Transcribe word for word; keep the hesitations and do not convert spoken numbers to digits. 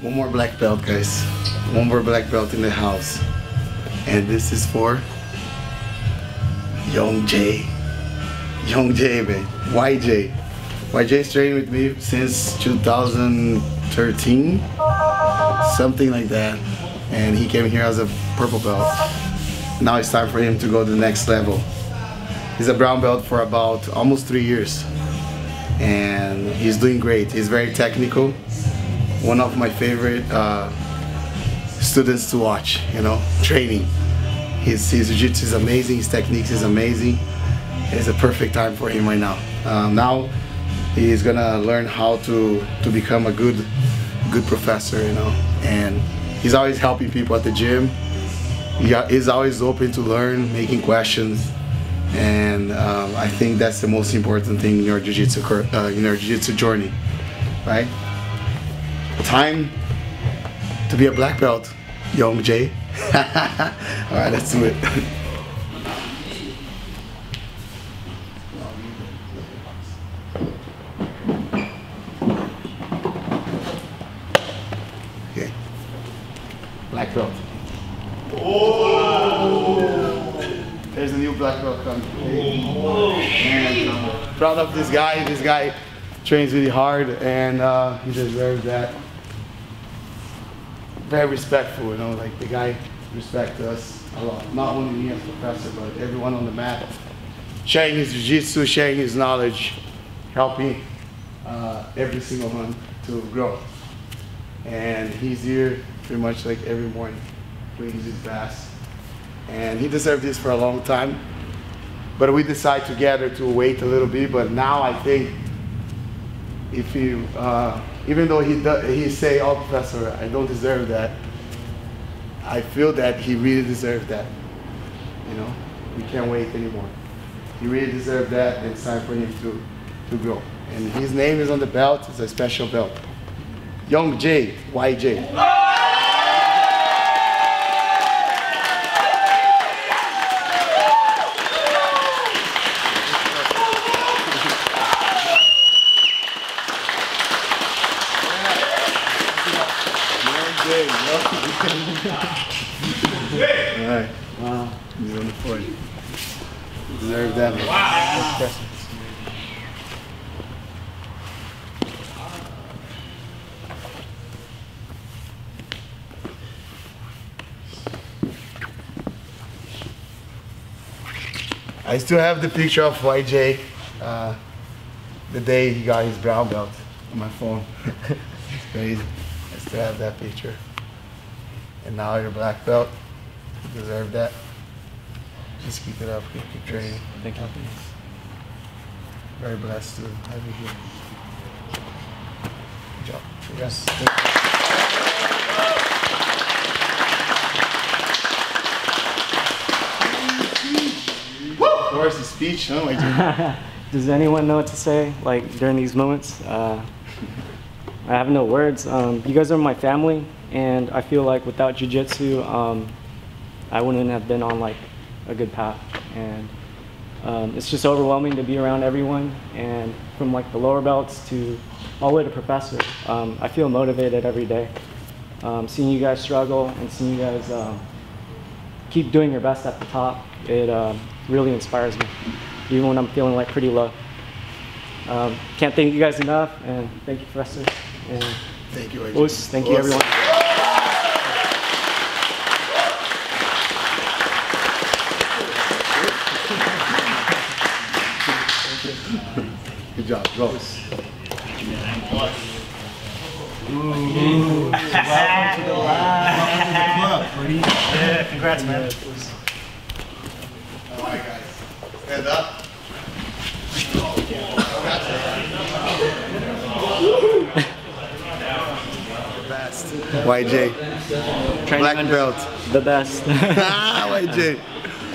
One more black belt, guys. One more black belt in the house. And this is for Young Jae. Young Jae, man. Y J. Y J's training with me since two thousand thirteen, something like that. And he came here as a purple belt. Now it's time for him to go to the next level. He's a brown belt for about almost three years. And he's doing great. He's very technical. One of my favorite uh, students to watch, you know, training. His, his jiu-jitsu is amazing, his techniques is amazing. It's a perfect time for him right now. Uh, now he's gonna learn how to, to become a good, good professor, you know. And he's always helping people at the gym. Yeah, he's always open to learn, making questions. And um, I think that's the most important thing in your jiu-jitsu uh, in your jiu-jitsu journey, right? Time to be a black belt, Young Jae. All right, let's do it. Okay, black belt. Oh! There's a new black belt coming. Oh. And I'm proud of this guy. This guy trains really hard, and uh, he deserves that. Very respectful, you know, like the guy respects us a lot. Not only me as a professor, but everyone on the mat. Sharing his jiu-jitsu, sharing his knowledge, helping uh, every single one to grow. And he's here pretty much like every morning, cleans his bass. And he deserved this for a long time. But we decided together to wait a little bit, but now I think if you, uh, even though he does, he say, "Oh, professor, I don't deserve that," I feel that he really deserved that. You know, we can't wait anymore. He really deserved that, and it's time for him to, to grow. And his name is on the belt. It's a special belt. Young Jae, Y J. Alright, wow, he's on the floor. Deserve that one. Wow. I still have the picture of Y J, uh, the day he got his brown belt on my phone. It's crazy. I still have that picture. And now you're black belt. You deserve that. Just keep it up. Keep, keep training. Thank you. Very blessed to have you here. Good job. Yes. Woo! Of course, the speech. Huh? Like does anyone know what to say like during these moments? Uh, I have no words. Um, you guys are my family. And I feel like without jiu-jitsu, um, I wouldn't have been on like a good path. And um, it's just overwhelming to be around everyone, and from like the lower belts to all the way to professor. Um, I feel motivated every day. Um, seeing you guys struggle and seeing you guys um, keep doing your best at the top, it uh, really inspires me, even when I'm feeling like pretty low. Um, can't thank you guys enough, and thank you, professor. And thank you, Oos, thank Oos. you, everyone. Good job, Rose. Ooh, welcome to the lab. Welcome to the club. Yeah, congrats, man. All right, guys. Stand up. Y J, black belt, the best. Y J.